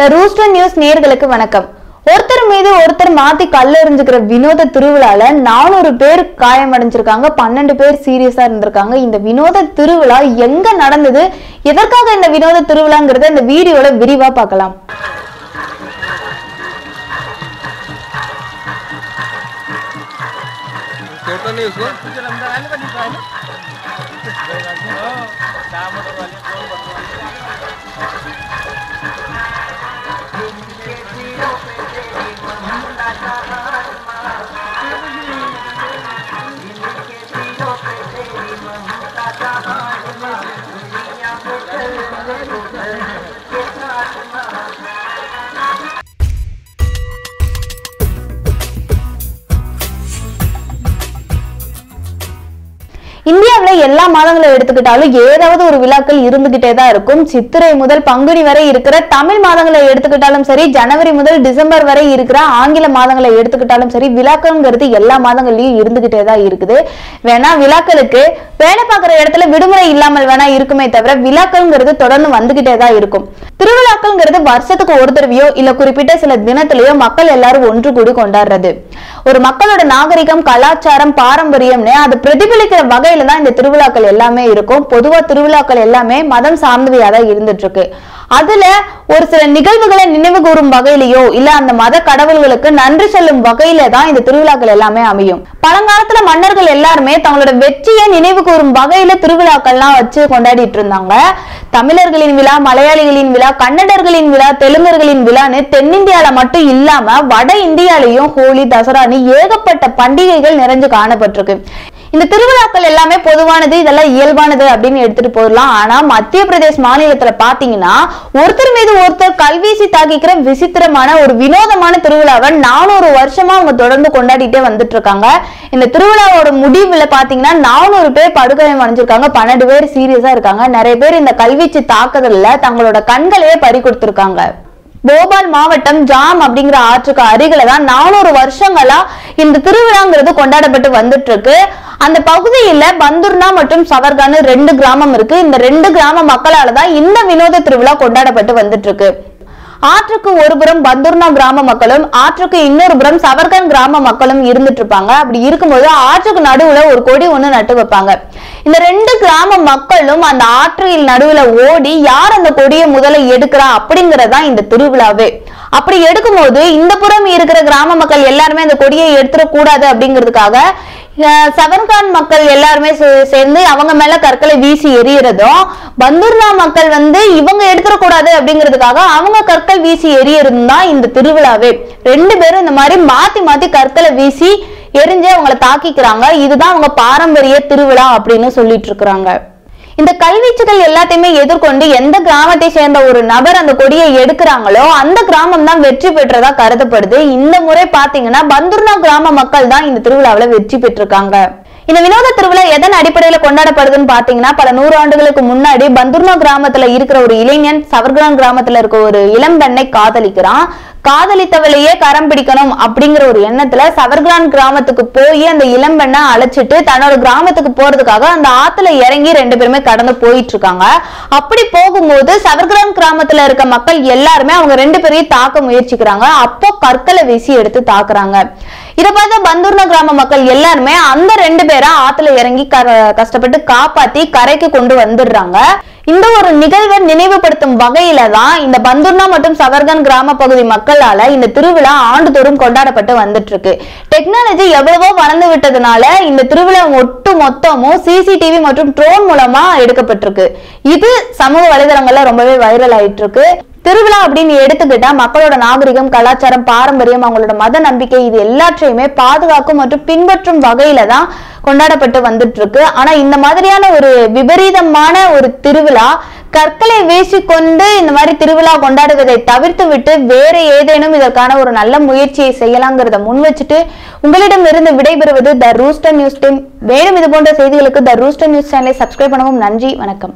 The Rooster News நேயர்களுக்கு வணக்கம். ஒருத்தர் மீது ஒருத்தர் மாத்தி கல்ல எறிஞ்சிக்கிற வினோத திருவிழால 400 பேர் காயமடைஞ்சிருக்காங்க 12 பேர் சீரியஸா இருந்திருக்காங்க இந்த வினோத திருவிழா எங்க நடந்தது எதற்காக இந்த வினோத திருவிழாங்கறதை இந்த வீடியோல விரிவா பார்க்கலாம் இந்தியாவுல எல்லா மாதங்களை எடுத்துக்கிட்டாலும் ஏதாவது ஒரு விழாக்கள் இருந்துகிட்டே தான் இருக்கும் சித்திரை முதல் பங்குனி வரை இருக்கிற தமிழ் மாதங்களை எடுத்துக்கிட்டாலும் சரி ஜனவரி முதல் டிசம்பர் வரை இருக்கிற ஆங்கில மாதங்களை எடுத்துக்கிட்டாலும் சரி விழாக்கள்ங்கிறது எல்லா மாதங்கள்லயும் இருந்துகிட்டே தான் இருக்குது வேணா விழாக்களுக்கு வேலை பார்க்குற இடத்துல விடுமுறை இல்லாமல் வேணா இருக்குமே தவிர விழாக்கள்ங்கிறது தொடர்ந்து வந்துகிட்டே தான் இருக்கும் திருவிழாக்கள்ங்கிறது வருஷத்துக்கு ஒரு தடவையோ இல்ல குறிப்பிட்ட சில தினத்திலேயோ மக்கள் எல்லாரும் ஒன்று கூடி கொண்டாடுறது ஒரு மக்களோட நாகரிகம் கலாச்சாரம் பாரம்பரியம்னு அது பிரதிபலிக்கிற வகையில தான் இந்த திருவிழாக்கள் எல்லாமே இருக்கும் பொதுவா திருவிழாக்கள் எல்லாமே மதம் சார்ந்தவையா தான் இருந்துட்டு இருக்கு அதுல ஒரு சில நிகழ்வுகளை நினைவு கூறும் வகையிலயோ இல்ல அந்த மத கடவுள்களுக்கு நன்றி சொல்லும் வகையில தான் இந்த திருவிழாக்கள் எல்லாமே அமையும் பழங்காலத்துல மன்னர்கள் எல்லாருமே தங்களோட வெற்றியை நினைவு கூறும் வகையில திருவிழாக்கள்லாம் வச்சு கொண்டாடிட்டு இருந்தாங்க தமிழர்களின் விழா மலையாளிகளின் விழா கன்னடர்களின் விழா தெலுங்கர்களின் விழான்னு தென்னிந்தியால மட்டும் இல்லாம வட இந்தியாலையும் ஹோலி தசரான்னு ஏகப்பட்ட பண்டிகைகள் நிறைஞ்சு காணப்பட்டிருக்கு இந்த திருவிழாக்கள் எல்லாமே பொதுவானது இதெல்லாம் இயல்பானது அப்படின்னு எடுத்துட்டு போயிடலாம் ஆனா மத்திய பிரதேஷ் மாநிலத்துல பாத்தீங்கன்னா ஒருத்தர் மீது ஒருத்தர் கல்வீசி தாக்கிக்கிற விசித்திரமான ஒரு வினோதமான திருவிழாவை 400 வருஷமா அவங்க தொடர்ந்து கொண்டாடிட்டே வந்துட்டு இருக்காங்க இந்த திருவிழாவோட முடிவுல பாத்தீங்கன்னா 400 பேர் படுகாயம் அடைஞ்சிருக்காங்க 12 பேர் சீரியஸா இருக்காங்க நிறைய பேர் இந்த கல்வீச்சு தாக்குதல்ல தங்களோட கண்களையே பறி கொடுத்திருக்காங்க போபால் மாவட்டம் ஜாம் அப்படிங்கிற ஆற்றுக்கு அருகில தான் 400 வருஷங்களா இந்த திருவிழாங்கிறது கொண்டாடப்பட்டு வந்துட்டு இருக்கு அந்த பகுதியில பந்துர்னா மற்றும் சவர்கான்னு 2 கிராமம் இருக்கு இந்த 2 கிராம மக்களால தான் இந்த வினோத திருவிழா கொண்டாடப்பட்டு வந்துட்டு இருக்கு ஆற்றுக்கு ஒருபுறம் பந்துர்னா கிராம மக்களும் ஆற்றுக்கு இன்னொரு புறம் சவர்கன் கிராம மக்களும் இருந்துட்டு இருப்பாங்க அப்படி இருக்கும்போது ஆற்றுக்கு நடுவுல ஒரு கொடி ஒண்ணு நட்டு வைப்பாங்க இந்த 2 கிராம மக்களும் அந்த ஆற்றில் நடுவுல ஓடி யார் அந்த கொடியை முதல்ல எடுக்கிறா அப்படிங்கறதா இந்த திருவிழாவே அப்படி எடுக்கும்போது இந்த புறம் இருக்கிற கிராம மக்கள் எல்லாருமே அந்த கொடியை எடுத்துடக்கூடாது அப்படிங்கிறதுக்காக சவர்கான் மக்கள் எல்லாருமே சேர்ந்து அவங்க மேல கற்களை வீசி எறியறதும் பந்துர்னா மக்கள் இவங்க எடுத்துடக்கூடாது அப்படிங்கிறதுக்காக அவங்க கற்கள் வீசி எறியறதும் தான் இந்த திருவிழாவே 2 பேரும் இந்த மாதிரி மாத்தி மாத்தி கற்களை வீசி எரிஞ்சு அவங்களை தாக்கிக்கிறாங்க இதுதான் அவங்க பாரம்பரிய திருவிழா அப்படின்னு சொல்லிட்டு இருக்கிறாங்க இந்த கல்வீச்சுகள் எல்லாத்தையுமே எதிர்கொண்டு எந்த கிராமத்தை சேர்ந்த ஒரு நபர் அந்த கொடியை எடுக்கிறாங்களோ அந்த கிராமம் தான் வெற்றி பெற்றதா கருதப்படுது இந்த முறை பாத்தீங்கன்னா பந்துர்னா கிராம மக்கள் தான் இந்த திருவிழாவில வெற்றி பெற்றிருக்காங்க இந்த வினோத திருவிழா எதன் அடிப்படையில கொண்டாடப்படுதுன்னு பாத்தீங்கன்னா பல 100 ஆண்டுகளுக்கு முன்னாடி பந்துர்னா கிராமத்துல இருக்கிற ஒரு இளைஞன் சவர்கான் கிராமத்துல இருக்க ஒரு இளம் பெண்ணை காதலிக்கிறான் காதலித்தவளையே கரம் பிடிக்கணும் அப்படிங்கிற ஒரு எண்ணத்துல சவர்கான் கிராமத்துக்கு போய் அந்த இளம் பெண்ணை அழைச்சிட்டு தன்னோட கிராமத்துக்கு போறதுக்காக அந்த ஆத்துல இறங்கி 2 பேருமே கடந்து போயிட்டு இருக்காங்க அப்படி போகும்போது சவர்கான் கிராமத்துல இருக்க மக்கள் எல்லாருமே அவங்க 2 பேரையும் தாக்க முயற்சிக்கிறாங்க அப்போ கற்களை வீசி எடுத்து தாக்குறாங்க இதை பார்த்த பந்துர்னா கிராம மக்கள் எல்லாருமே அந்த 2 பேரா ஆத்துல இறங்கி கஷ்டப்பட்டு காப்பாத்தி கரைக்கு கொண்டு வந்துடுறாங்க இந்த ஒரு நிகழ்வை நினைவுபடுத்தும் வகையில தான் இந்த பந்துர்னா மற்றும் சவர்கான் கிராம பகுதி மக்களால இந்த திருவிழா ஆண்டுதோறும் கொண்டாடப்பட்டு வந்துட்டு இருக்கு டெக்னாலஜி எவ்வளவோ வளர்ந்து விட்டதுனால இந்த திருவிழா ஒட்டு மொத்தமும் சிசிடிவி மற்றும் ட்ரோன் மூலமா எடுக்கப்பட்டிருக்கு இது சமூக வலைதளங்கள்ல ரொம்பவே வைரல் ஆயிட்டு இருக்கு திருவிழா அப்படின்னு எடுத்துக்கிட்டா மக்களோட நாகரிகம் கலாச்சாரம் பாரம்பரியம் அவங்களோட மத நம்பிக்கை இது எல்லாற்றையுமே பாதுகாக்கும் மற்றும் பின்பற்றும் வகையில தான் கொண்டாடப்பட்டு வந்துட்டு இருக்கு ஆனா இந்த மாதிரியான ஒரு விபரீதமான ஒரு திருவிழா கற்களை வீசிக்கொண்டு இந்த மாதிரி திருவிழா கொண்டாடுவதை தவிர்த்து விட்டு வேற ஏதேனும் இதற்கான ஒரு நல்ல முயற்சியை செய்யலாங்கிறத முன் வச்சுட்டு உங்களிடம் இருந்து விடைபெறுவது த ரூஸ்டர் நியூஸ் டீம் மேலும் இது போன்ற செய்திகளுக்கு த ரூஸ்டர் நியூஸ் சேனலை சப்ஸ்கிரைப் பண்ணவும் நன்றி வணக்கம்